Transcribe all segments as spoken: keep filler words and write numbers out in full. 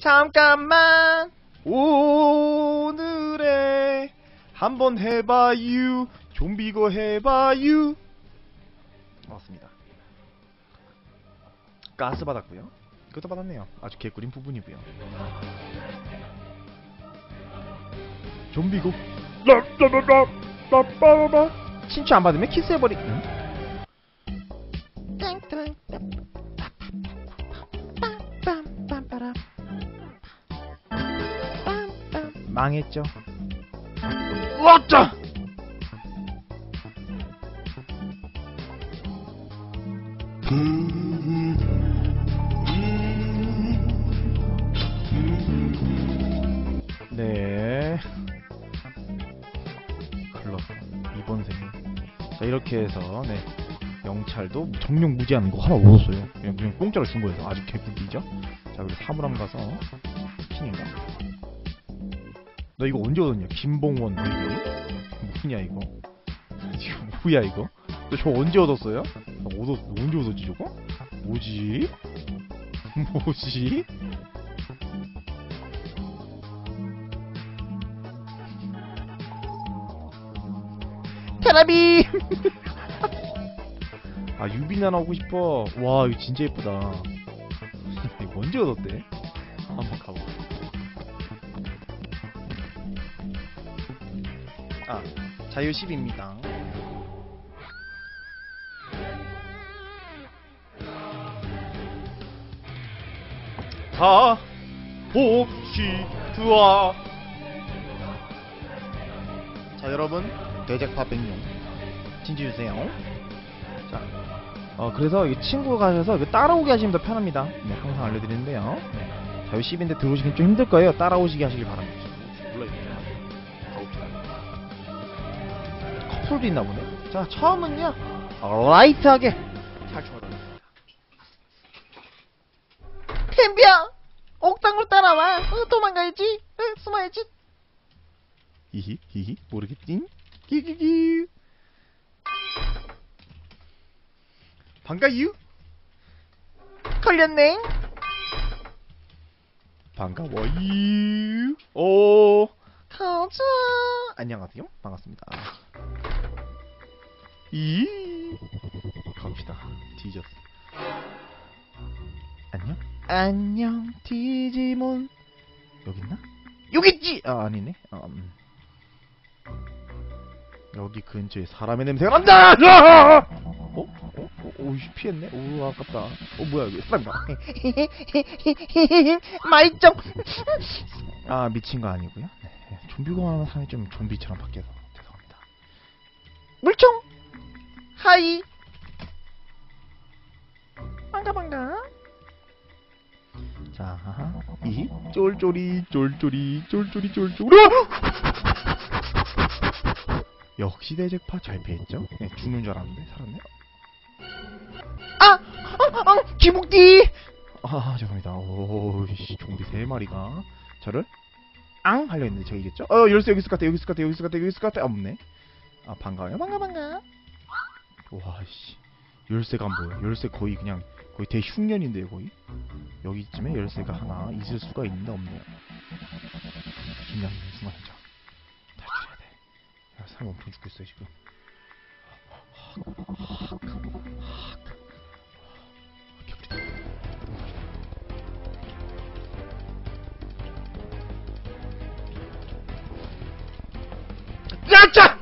잠깐만 오늘의 한번 해봐유 좀비고 해봐유. 맞습니다. 가스 받았고요. 그것도 받았네요. 아주 개꿀인 부분이고요. 좀비고 신청 안 받으면 키스해버리. 응? 망했죠. 왔다. 네. 클럽 이번 생에. 자, 이렇게 해서 네. 영찰도 정령 무제한 거 하나 얻었어요. 그냥 무슨 공짜로 준 거여서 아주 개꿀이죠. 자, 우리 사물함 가서 신인가? 너 이거 언제 얻었냐? 김봉원 너 이거? 뭐냐 이거? 지금 뭐야 이거? 너 저거 언제 얻었어요? 얻었, 언제 얻었지 저거? 뭐지? 뭐지? 테라빔! 아 유비나 나오고 싶어. 와 이거 진짜 예쁘다. 이거 언제 얻었대? 한번 가봐. 아 자유십입니다. 다 봅시다. 자 여러분 대잭팟 백룡 진지주세요. 자, 어, 그래서 이 친구 가셔서 이거 따라오게 하시면 더 편합니다. 네, 항상 알려드리는데요. 네. 자유 십인데 들어오시긴 좀 힘들 거예요. 따라오시게 하시길 바랍니다. 몰라 이거 가봅시다. 커플도 있나 보네. 자 처음은요 라이트하게 잘 쳐라. 템비야! 옥상으로 따라와! 어, 도망가야지! 어, 숨어야지! 히히, 히히, 모르겠지? 기기기! 반가유? 걸렸네! 반가워유! 오! 가자! 안녕하세요. 반갑습니다. 이! 갑시다. 뒤졌어. 안녕? 안녕 디지몬. 여기있나? 여기있지! 아 아니네. 아, 음. 여기 근처에 사람의 냄새가 난다! 야! 어? 어? 오 피했네? 오 아깝다. 어 뭐야 여기 사람이다. 말정! 아 미친거 아니구요. 네. 좀비가 많은 사람이 좀 좀비처럼 바뀌어서 죄송합니다. 물총! 하이! 반가 반가. 자, 이 쫄쫄이 쫄쫄이 쫄쫄이 쫄쫄이. 역시 대잭팟 잘 피했죠? 네, 죽는 줄 알았는데 살았네. 아, 아, 아, 기복디. 아, 죄송합니다. 오씨, 좀비 세 마리가 저를 앙 하려 했는데 제가 이겼죠? 어, 열쇠 여기 있을 것 같아, 여기 있을 것 같아, 여기 있을 것 같아, 여기 있을 것 같아. 아, 없네. 아, 반가워요, 반가 반가. 와, 씨, 열쇠가 안 보여. 열쇠 거의 그냥. 거의 대흉년인데요 거의? 여기쯤에 열쇠가 하나 있을 수가 있는데 없네요. 긴장되는 순간이죠. 탈출해야 돼. 야, 사람 엄청 죽겠어요 지금. 야자!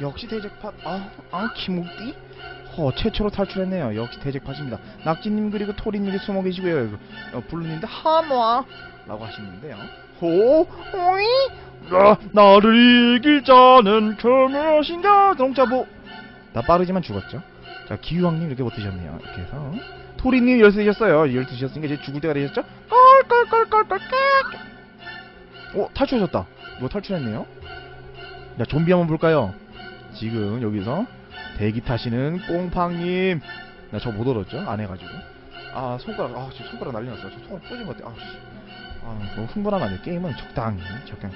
역시 대잭팟. 아, 아 김옥띠? 허 최초로 탈출했네요. 역시 대잭팟입니다. 낙지님 그리고 토리님이 숨어 계시고요. 어, 블루님도 하모아 라고 하시는데요. 호 오이 나, 나를 이길 자는 괴물이신가 동자보. 나 빠르지만 죽었죠. 자 기유왕님 이렇게 버티셨네요. 이렇게 해서 토리님 열쇠셨어요. 열쇠셨으니까 이제 죽을 때가 되셨죠. 꼴꼴꼴꼴꼴. 어 탈출하셨다. 이거 탈출했네요. 자 좀비 한번 볼까요? 지금 여기서 대기 타시는 꽁팡님. 나 저 못 얻었죠? 안 해가지고. 아 손가락 아 지금 손가락 난리 났어. 저 손가락 부러진 것 같아. 아씨 아 너무 흥분하면 안 돼. 게임은 적당히 적당히.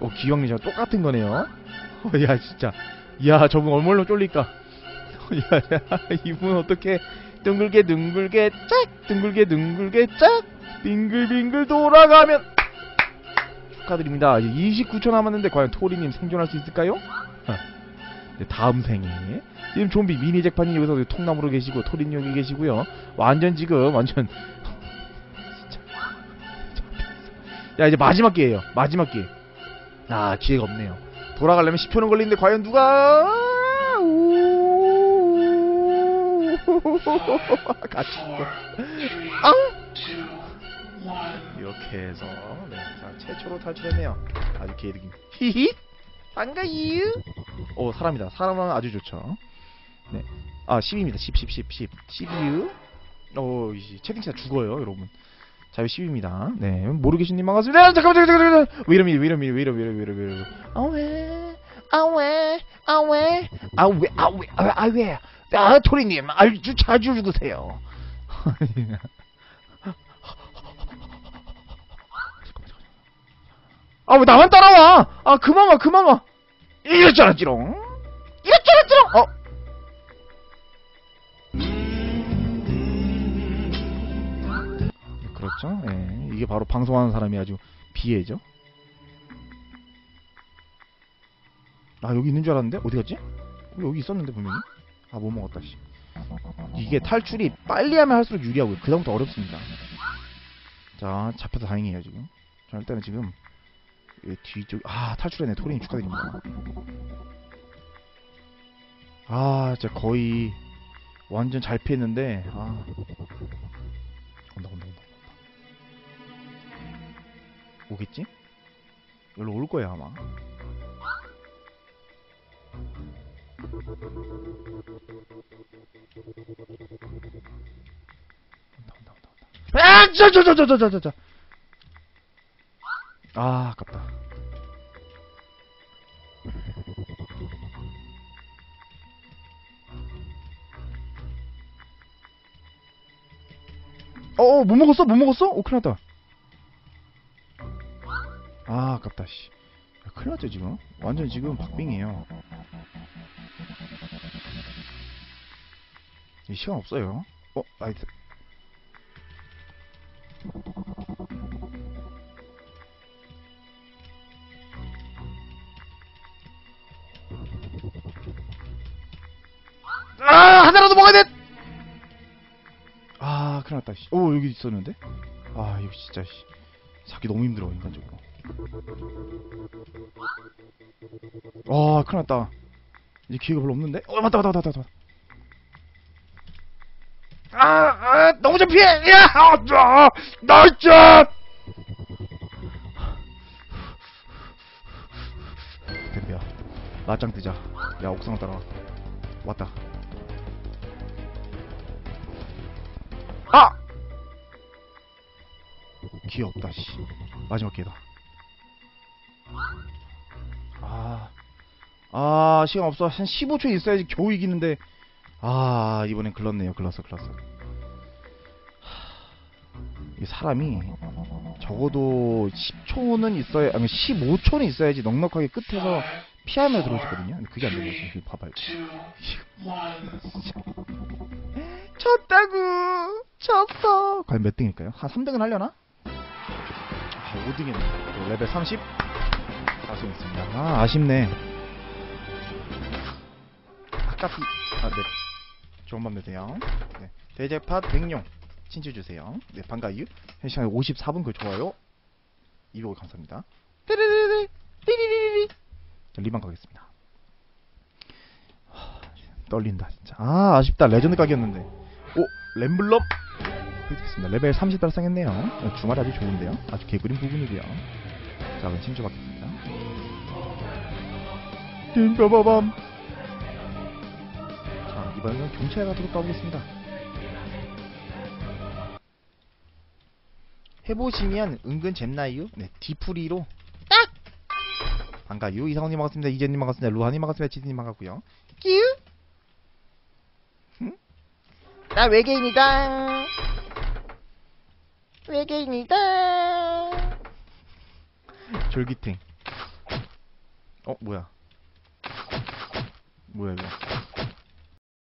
어 기왕님 저랑 똑같은 거네요. 야 진짜 야, 저분 얼마나 쫄릴까? 야, 야, 이분 어떻게 둥글게 둥글게 짝, 둥글게 둥글게 짝, 빙글빙글 돌아가면 축하드립니다. 이제 이십구 초 남았는데 과연 토리님 생존할 수 있을까요? 네, 다음 생에 지금 좀비 미니 잭판이 여기서 통나무로 계시고 토리님 여기 계시고요. 완전 지금 완전 진짜. 야, 이제 마지막 기회예요. 마지막 기회. 아, 기회가 없네요. 돌아가려면 십 초는 걸리는데 과연 누가 같이 아! 이렇게 해서 네, 자, 최초로 탈출했네요. 아주 기회득입니다. 히히 반가유. 오, 사람이다. 사람은 아주 좋죠. 네, 아 십입니다. 십 십 십 십 십이유. 오, 채팅창 죽어요 여러분. 자유 십입니다. 네, 모르 계신 님 반갑습니다. 잠깐만 잠깐만 잠깐만. 왜 이러니 왜 이러니 왜 이러니 왜 이러니 왜 이러니. 아왜 아왜 아왜 아왜 아왜 아왜 아 토리님 아주 자주 죽으세요. 아 왜 나만 따라와. 아 그만 와 그만 와. 이럴 줄 알았지롱. 이럴 줄 알았지롱. 어. 그렇죠? 예, 이게 바로 방송하는 사람이 아주 비애죠. 아 여기 있는 줄 알았는데 어디 갔지? 여기 있었는데 분명히. 아 못 먹었다 씨. 이게 탈출이 빨리 하면 할수록 유리하고 그 다음부터 어렵습니다. 자 잡혀서 다행이에요 지금. 자 일단은 지금 뒤쪽 아 탈출했네. 토리님 축하드립니다. 아 진짜 거의 완전 잘 피했는데. 아 온다 온다 온다. 오겠지? 여기로 올 거야 아마. 온다 온다 온다 온다. 아, 저 저 저 저 저 저 저. 아, 아깝다. 어, 못 먹었어? 못 먹었어? 오, 큰일 났다. 아 아깝다 씨. 야, 큰일났죠 지금. 완전 지금 박빙이에요. 시간 없어요. 어? 나이스. 아 하나라도 먹어야 돼! 아 큰일났다 씨. 오 여기 있었는데? 아 이거 진짜 씨. 잡기 너무 힘들어 인간적으로. 와 큰일났다. 이제 기회가 별로 없는데? 어 맞다 맞다 맞다 맞다. 아, 아 너무 좀 피해. 야, 아, 나이스. 댐벼 낮장 뜨자. 야 옥상으로 따라와. 왔다. 아 기회 없다 씨. 마지막 기회다. 아, 아 시간 없어. 한 십오 초 있어야지 겨우 이기는데. 아 이번엔 글렀네요. 글렀어 글렀어. 이 사람이 적어도 십 초는 있어야 아니 십오 초는 있어야지 넉넉하게 끝에서 피하며 들어오셨거든요. 근데 그게 안되네요. 지금 봐봐요. 쳤다구. 쳤어. 과연 몇 등일까요? 한 삼 등은 하려나? 아 오 등이네. 레벨 삼십. 아쉽습니다. 아 아쉽네. 아깝이. 아 네. 좋은 밤 되세요. 네. 대제팟 백룡 친추주세요. 네, 반가유. 현 시간에 오십사 분 그 좋아요. 이백오 감사합니다. 띠리리리, 띠리리리. 리방 가겠습니다. 하, 떨린다, 진짜. 아, 아쉽다. 레전드 각이었는데. 오, 램블럽. 됐습니다. 레벨 삼십 달성했네요. 주말 아주 좋은데요. 아주 개구린 부분이고요. 자, 그럼 친추 받겠습니다. 띵빠바밤. 이번에는 경찰 가도록 가보겠습니다. 해보시면 은근 잼나이유. 네, 디프리로 딱! 반가유. 이상훈님 반갑습니다. 이재님 반갑습니다. 루하님 반갑습니다. 지진님 반갑고요. 끼유? 응? 나 외계인이다. 외계인이다. 졸기탱. 어, 뭐야. 뭐야 이거.